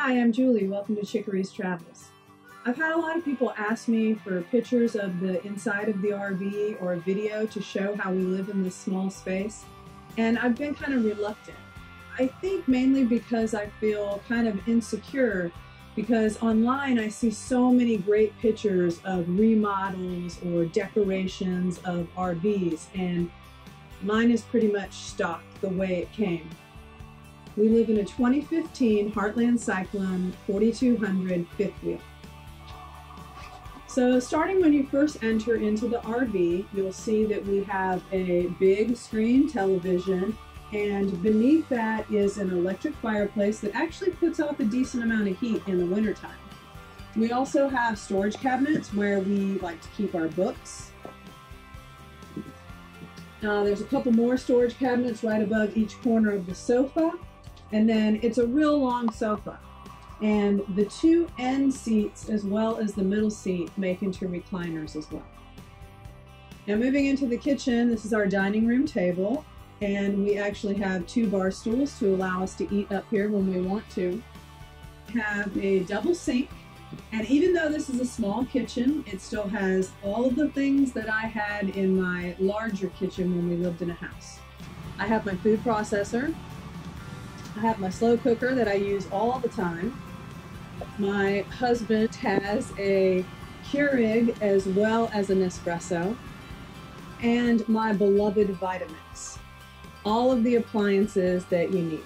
Hi, I'm Julie. Welcome to Chickery's Travels. I've had a lot of people ask me for pictures of the inside of the RV or a video to show how we live in this small space, and I've been kind of reluctant. I think mainly because I feel kind of insecure because online I see so many great pictures of remodels or decorations of RVs, and mine is pretty much stock the way it came. We live in a 2015 Heartland Cyclone 4200 Fifth Wheel. So starting when you first enter into the RV, you'll see that we have a big screen television, and beneath that is an electric fireplace that actually puts off a decent amount of heat in the wintertime. We also have storage cabinets where we like to keep our books. There's a couple more storage cabinets right above each corner of the sofa, and then it's a real long sofa. And the two end seats as well as the middle seat make into recliners as well. Now moving into the kitchen, this is our dining room table, and we actually have two bar stools to allow us to eat up here when we want to. We have a double sink, and even though this is a small kitchen, it still has all of the things that I had in my larger kitchen when we lived in a house. I have my food processor, I have my slow cooker that I use all the time. My husband has a Keurig as well as an espresso, and my beloved Vitamix. All of the appliances that you need.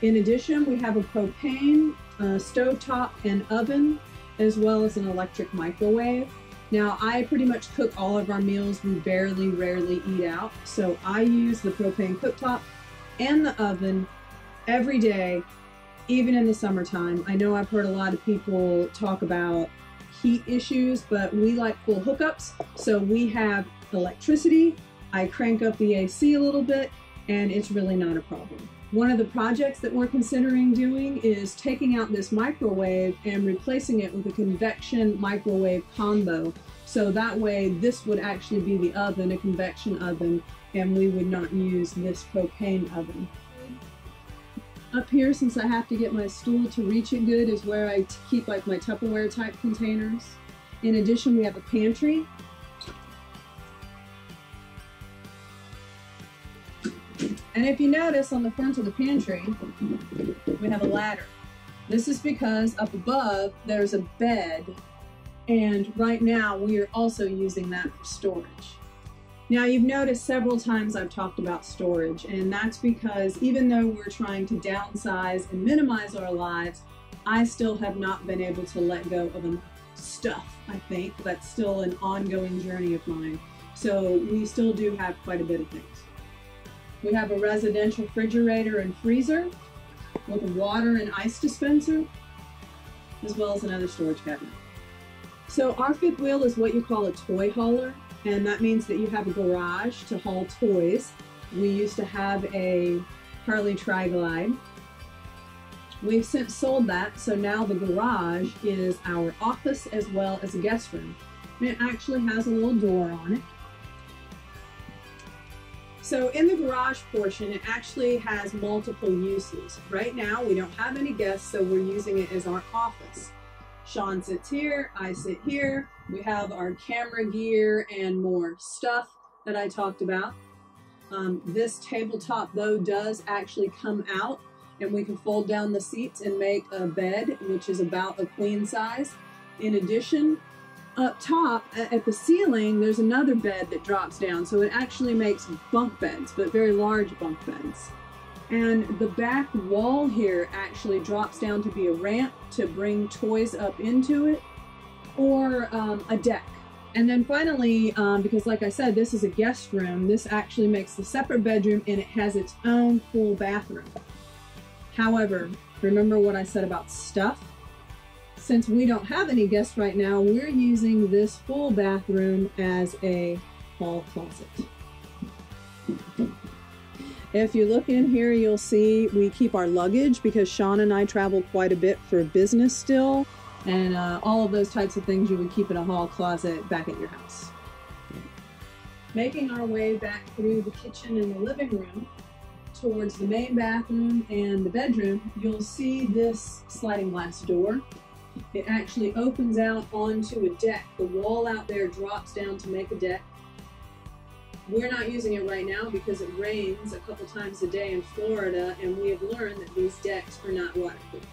In addition, we have a propane stovetop and oven, as well as an electric microwave. Now, I pretty much cook all of our meals. We rarely eat out, so I use the propane cooktop and the oven every day, even in the summertime. I know I've heard a lot of people talk about heat issues, but we like full hookups, so we have electricity. I crank up the AC a little bit, and it's really not a problem. One of the projects that we're considering doing is taking out this microwave and replacing it with a convection microwave combo. So that way, this would actually be the oven, a convection oven, and we would not use this propane oven. Up here, since I have to get my stool to reach it good, is where I keep like my Tupperware type containers. In addition, we have a pantry. And if you notice on the front of the pantry, we have a ladder. This is because up above there's a bed, and right now we are also using that for storage. Now you've noticed several times I've talked about storage, and that's because even though we're trying to downsize and minimize our lives, I still have not been able to let go of enough stuff, I think. That's still an ongoing journey of mine. So we still do have quite a bit of things. We have a residential refrigerator and freezer with a water and ice dispenser, as well as another storage cabinet. So our fifth wheel is what you call a toy hauler, and that means that you have a garage to haul toys. We used to have a Harley Tri-Glide. We've since sold that, so now the garage is our office as well as a guest room. And it actually has a little door on it. So in the garage portion, it actually has multiple uses. Right now, we don't have any guests, so we're using it as our office. Sean sits here, I sit here. We have our camera gear and more stuff that I talked about. This tabletop, though, does actually come out, and we can fold down the seats and make a bed, which is about a queen size. In addition, up top at the ceiling, there's another bed that drops down, so it actually makes bunk beds, but very large bunk beds. And the back wall here actually drops down to be a ramp to bring toys up into it, or a deck. And then finally, because like I said, this is a guest room, this actually makes a separate bedroom, and it has its own full bathroom. However, remember what I said about stuff? Since we don't have any guests right now, we're using this full bathroom as a hall closet. If you look in here, you'll see we keep our luggage because Sean and I travel quite a bit for business still, and all of those types of things you would keep in a hall closet back at your house. Making our way back through the kitchen and the living room, towards the main bathroom and the bedroom, you'll see this sliding glass door. It actually opens out onto a deck. The wall out there drops down to make a deck. We're not using it right now because it rains a couple times a day in Florida, and we have learned that these decks are not waterproof.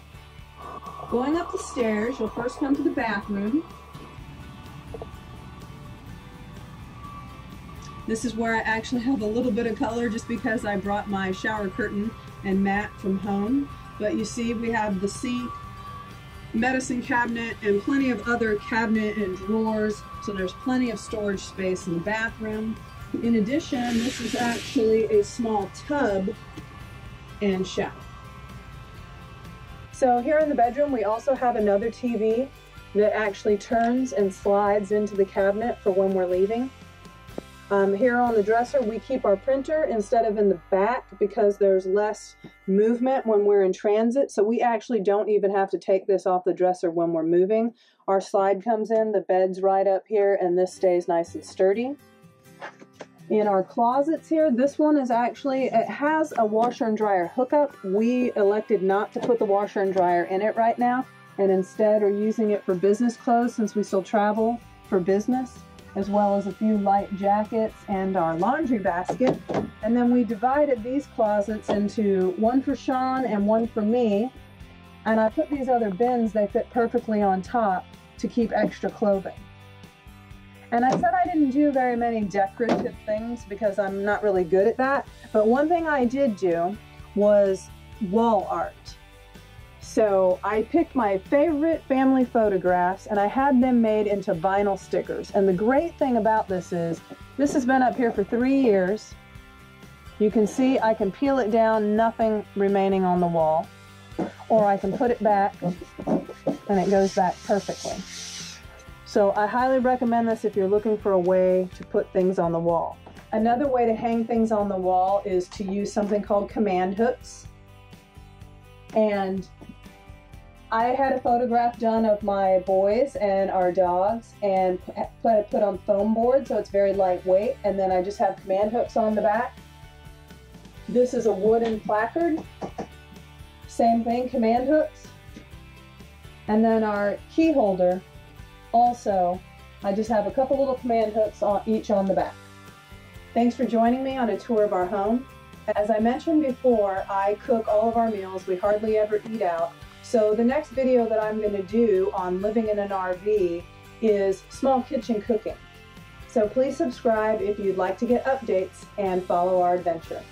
Going up the stairs, you'll first come to the bathroom. This is where I actually have a little bit of color just because I brought my shower curtain and mat from home. But you see we have the sink, medicine cabinet, and plenty of other cabinet and drawers, so there's plenty of storage space in the bathroom. In addition, this is actually a small tub and shower. So here in the bedroom we also have another TV that actually turns and slides into the cabinet for when we're leaving. Here on the dresser we keep our printer instead of in the back because there's less movement when we're in transit, so we actually don't even have to take this off the dresser when we're moving. Our slide comes in, the bed's right up here, and this stays nice and sturdy. In our closets here, this one is actually, it has a washer and dryer hookup. We elected not to put the washer and dryer in it right now, and instead are using it for business clothes since we still travel for business, as well as a few light jackets and our laundry basket. And then we divided these closets into one for Sean and one for me. And I put these other bins, they fit perfectly on top to keep extra clothing. And I said I didn't do very many decorative things because I'm not really good at that. But one thing I did do was wall art. So I picked my favorite family photographs and I had them made into vinyl stickers. And the great thing about this has been up here for 3 years. You can see I can peel it down, nothing remaining on the wall. Or I can put it back and it goes back perfectly. So I highly recommend this if you're looking for a way to put things on the wall. Another way to hang things on the wall is to use something called command hooks. And I had a photograph done of my boys and our dogs and put on foam board, so it's very lightweight, and then I just have command hooks on the back. This is a wooden placard, same thing, command hooks. And then our key holder, also I just have a couple little command hooks on each on the back. Thanks for joining me on a tour of our home. As I mentioned before, I cook all of our meals. We hardly ever eat out. So the next video that I'm going to do on living in an RV is small kitchen cooking. So please subscribe if you'd like to get updates and follow our adventure.